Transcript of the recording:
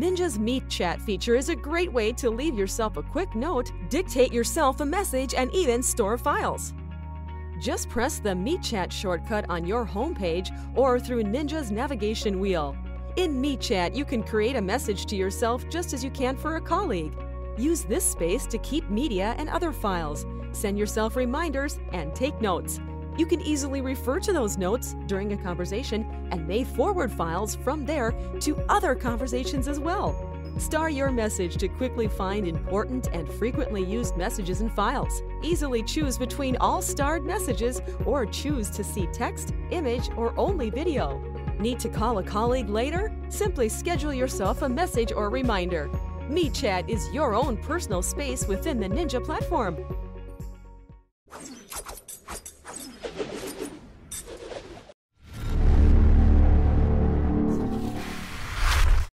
NYNJA's Meet Chat feature is a great way to leave yourself a quick note, dictate yourself a message, and even store files. Just press the Meet Chat shortcut on your homepage or through NYNJA's navigation wheel. In Meet Chat, you can create a message to yourself just as you can for a colleague. Use this space to keep media and other files, send yourself reminders, and take notes. You can easily refer to those notes during a conversation and may forward files from there to other conversations as well. Star your message to quickly find important and frequently used messages and files. Easily choose between all starred messages or choose to see text, image, or only video. Need to call a colleague later? Simply schedule yourself a message or reminder. Meet Chat is your own personal space within the NYNJA platform.